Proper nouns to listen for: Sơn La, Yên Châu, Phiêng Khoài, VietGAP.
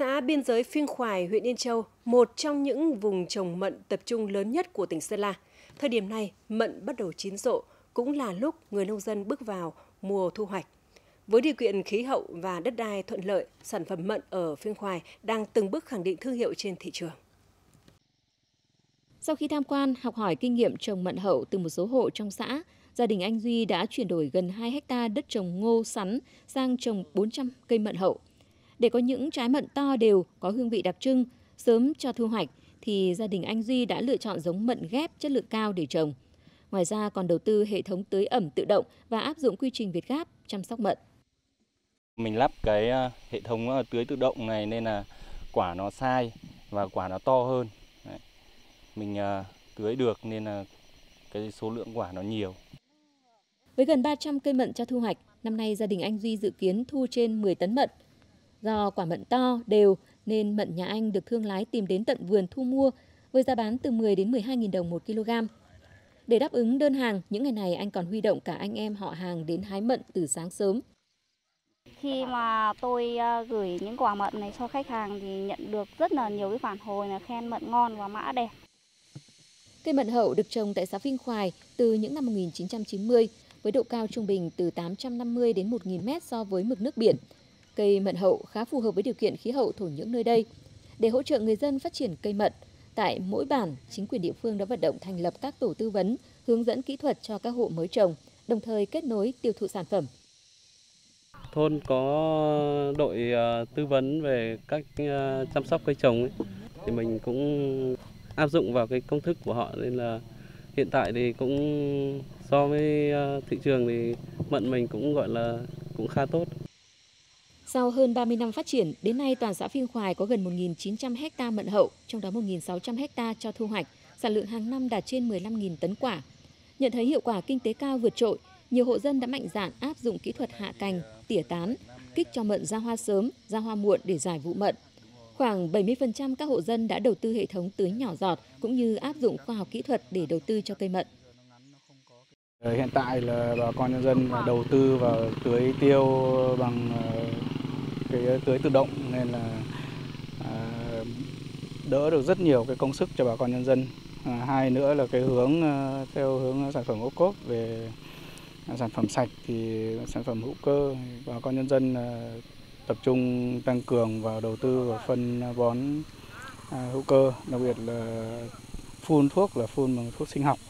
xã biên giới Phiêng Khoài, huyện Yên Châu, một trong những vùng trồng mận tập trung lớn nhất của tỉnh Sơn La. Thời điểm này, mận bắt đầu chín rộ, cũng là lúc người nông dân bước vào mùa thu hoạch. Với điều kiện khí hậu và đất đai thuận lợi, sản phẩm mận ở Phiêng Khoài đang từng bước khẳng định thương hiệu trên thị trường. Sau khi tham quan, học hỏi kinh nghiệm trồng mận hậu từ một số hộ trong xã, gia đình anh Duy đã chuyển đổi gần 2 hecta đất trồng ngô sắn sang trồng 400 cây mận hậu. Để có những trái mận to đều, có hương vị đặc trưng, sớm cho thu hoạch, thì gia đình anh Duy đã lựa chọn giống mận ghép chất lượng cao để trồng. Ngoài ra còn đầu tư hệ thống tưới ẩm tự động và áp dụng quy trình VietGAP chăm sóc mận. Mình lắp cái hệ thống tưới tự động này nên là quả nó sai và quả nó to hơn. Đấy. Mình tưới được nên là cái số lượng quả nó nhiều. Với gần 300 cây mận cho thu hoạch, năm nay gia đình anh Duy dự kiến thu trên 10 tấn mận. Do quả mận to, đều nên mận nhà anh được thương lái tìm đến tận vườn thu mua với giá bán từ 10 đến 12.000 đồng 1 kg. Để đáp ứng đơn hàng, những ngày này anh còn huy động cả anh em họ hàng đến hái mận từ sáng sớm. Khi mà tôi gửi những quả mận này cho khách hàng thì nhận được rất là nhiều cái phản hồi là khen mận ngon và mã đẹp. Cây mận hậu được trồng tại xã Phiêng Khoài từ những năm 1990 với độ cao trung bình từ 850 đến 1.000 m so với mực nước biển. Cây mận hậu khá phù hợp với điều kiện khí hậu thổ nhưỡng nơi đây. Để hỗ trợ người dân phát triển cây mận, tại mỗi bản, chính quyền địa phương đã vận động thành lập các tổ tư vấn, hướng dẫn kỹ thuật cho các hộ mới trồng, đồng thời kết nối tiêu thụ sản phẩm. Thôn có đội tư vấn về cách chăm sóc cây trồng ấy, thì mình cũng áp dụng vào cái công thức của họ, nên là hiện tại thì cũng so với thị trường thì mận mình cũng gọi là cũng khá tốt. Sau hơn 30 năm phát triển, đến nay toàn xã Phiêng Khoài có gần 1.900 hecta mận hậu, trong đó 1.600 hecta cho thu hoạch, sản lượng hàng năm đạt trên 15.000 tấn quả. Nhận thấy hiệu quả kinh tế cao vượt trội, nhiều hộ dân đã mạnh dạn áp dụng kỹ thuật hạ cành, tỉa tán, kích cho mận ra hoa sớm, ra hoa muộn để giải vụ mận. Khoảng 70% các hộ dân đã đầu tư hệ thống tưới nhỏ giọt cũng như áp dụng khoa học kỹ thuật để đầu tư cho cây mận. Hiện tại là bà con nhân dân đầu tư vào tưới tiêu bằng cái tưới tự động nên là đỡ được rất nhiều cái công sức cho bà con nhân dân. Hai nữa là cái hướng theo hướng sản phẩm ô cốp về sản phẩm sạch thì sản phẩm hữu cơ, bà con nhân dân tập trung tăng cường vào đầu tư vào phân bón hữu cơ, đặc biệt là phun thuốc bằng thuốc sinh học.